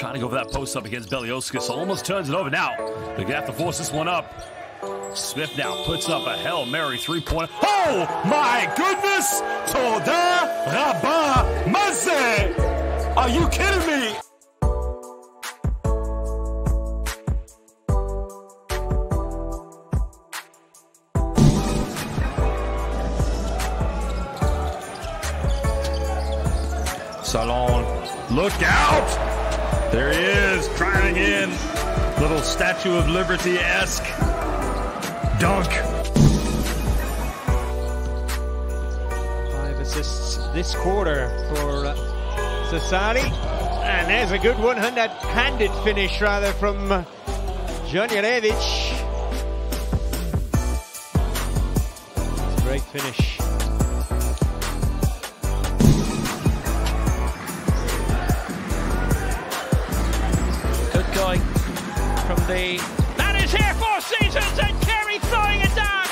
Trying to go for that post up against Belioska, so almost turns it over now. They're going to have to force this one up. Smith now puts up a Hail Mary three-pointer. Oh, my goodness! Toda Rabba Mazze! Are you kidding me? Salon, look out! There he is, driving in. Little Statue of Liberty-esque dunk. 5 assists this quarter for Cesari. And there's a good one-handed finish, rather, from Janjarevich. Great finish. From the... That is here 4 seasons, and Kerry throwing it down!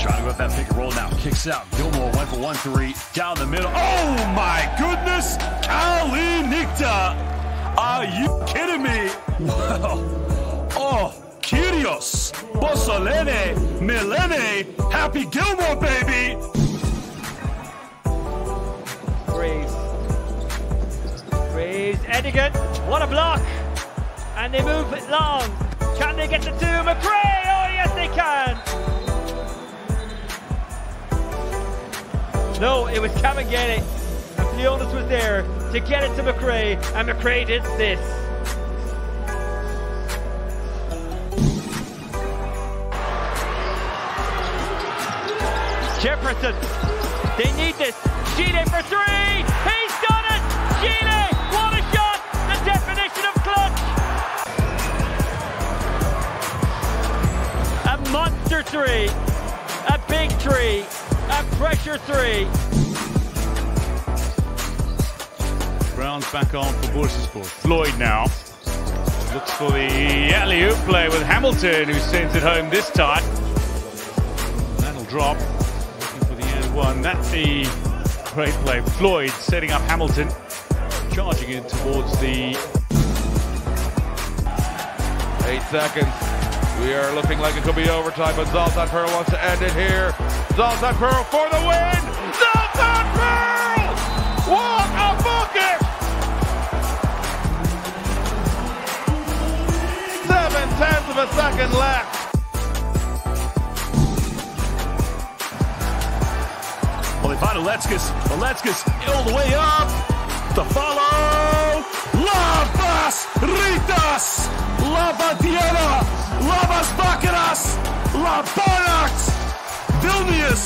Trying to go up that pick and roll now. Kicks out. Gilmore went for 1-3. Down the middle. Oh my goodness! Kali Nikta! Are you kidding me? Wow! Oh! Kirios! Bosolene! Milene! Happy Gilmore, baby! Raised Edigan, what a block! And they move it long. Can they get the two? Mcrae, oh yes they can! No, it was Cam and Getty. And Fionis was there to get it to Mcrae, and Mcrae did this. Jefferson, they need this. Sheena for 3, he's done it! Sheena, what a shot! The definition of clutch! A monster 3, a big 3, a pressure 3. Brown's back on for Bosolene. Floyd now looks for the alley-oop play with Hamilton, who sends it home this time. That'll drop, looking for the end one. That's the great play. Floyd setting up Hamilton, charging in towards the... 8 seconds. We are looking like it could be overtime, but Zoltan Perl wants to end it here. Zoltan Perl for the win! Zoltan Perl! What a bucket! 0.7 of a second left. They find Oletzkis all the way up, to follow, Lavas Ritas, Lavantiana, Lavas Ritas, Lavantiana, Vilnius.